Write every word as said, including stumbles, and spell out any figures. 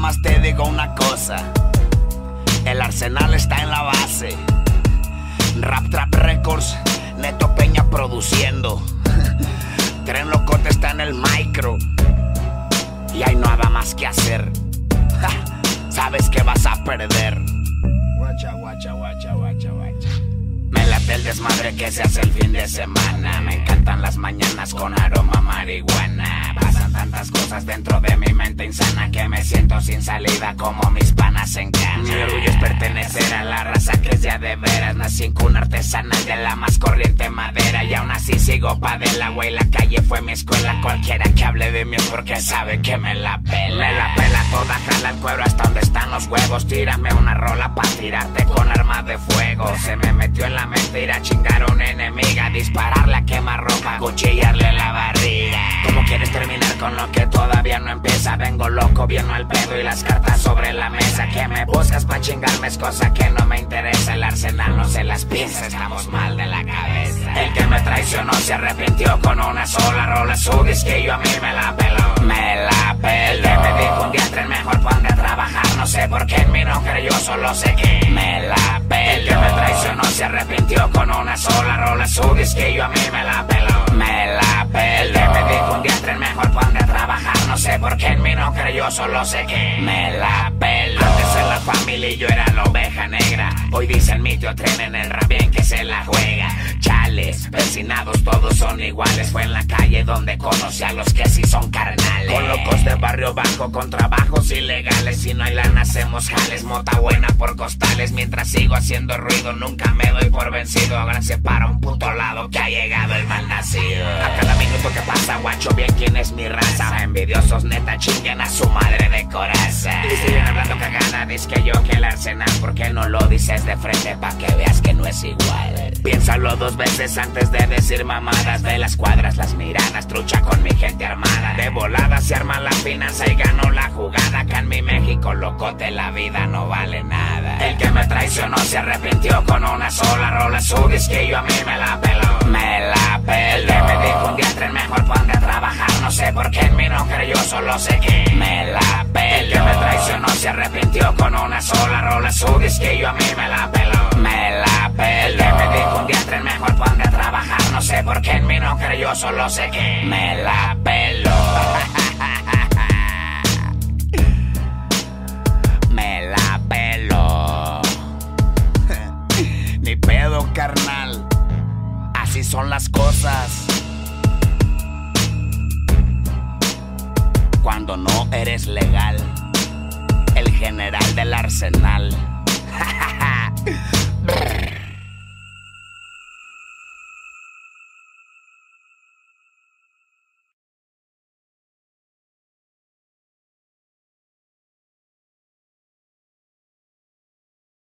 más te digo una cosa, el Arsenal está en la base. Raptrap Records, Neto Peña produciendo. Tren Locote está en el micro y hay nada más que hacer. Ja, sabes que vas a perder. Guacha, guacha, guacha, guacha, guacha. Me late el desmadre que se hace el fin de semana. Me encantan las mañanas con aroma a marihuana. Pasan tantas cosas dentro de mi mente insana que me siento sin salida como mis panas en cana. Mi orgullo es pertenecer a la raza que es ya de veras. Nací en cuna artesanal de la más corriente madera y aún así sigo pa' de la güey. La calle fue mi escuela, cualquiera que hable de mí es porque sabe que me la pela. Me la pela toda, jala el cuero hasta donde están los huevos. Tírame una rola pa' tirarte con armas de fuego. Se me metió en la mentira, chingar a una enemiga, dispararle a quemarropa, cuchillarle la barriga. ¿Cómo quieres terminar con lo que todavía no empieza? Vengo loco, bien al pedo y las cartas sobre la mesa. Que me buscas pa' chingarme es cosa que no me interesa. El Arsenal no se las piensa, estamos mal de la cabeza. El que me traicionó se arrepintió con una sola rola. Su disquillo a mí me la peló, me la peló. El que me dijo un día Tren mejor ponte a trabajar, no sé por qué en mí no creyó, solo sé que me la peló. El que me traicionó se arrepintió con una sola rola. Su disquillo a mí me la peló, me la peló. El que me dijo un día Tren mejor ponte a trabajar, no sé por qué en mí no creyó, solo sé que me la peló. Antes en la familia y yo era la oveja negra. Hoy dicen mi tío Tren en el rap bien que se la juega. Chales, vecinados todos son iguales. Fue en la calle donde conocí a los que sí son carnales. Con locos de barrio bajo, con trabajos ilegales. Si no hay lana hacemos jales, mota buena por costales. Mientras sigo haciendo ruido nunca me doy por vencido. Gracias para un puto lado que ha llegado el malnacido. A cada minuto que pasa guacho bien quién es mi raza. Envidiosos neta chinguen a su madre de coraza. Y siguen hablando cagada, dice que yo que el Arsenal. ¿Por qué no lo dices de frente pa' que veas que no es igual? Piénsalo dos veces antes de decir mamadas. De las cuadras, las miradas, trucha con mi gente armada. De volada se arma la finanza y ganó la jugada. Acá en mi México Locote la vida no vale nada. El que me traicionó se arrepintió con una sola rola. Su disquillo a mí me la peló, me la peló. El que me dijo un día Tren mejor ponte a trabajar, no sé por qué en mí no creyó, solo sé que me la peló. El que me traicionó se arrepintió con una sola rola. Su disquillo a mí me la peló, me la peló. El que me dijo un día Tren mejor ponte a trabajar, no sé por qué en mí no creyó, solo sé que me la peló. Carnal, así son las cosas cuando no eres legal, el general del Arsenal.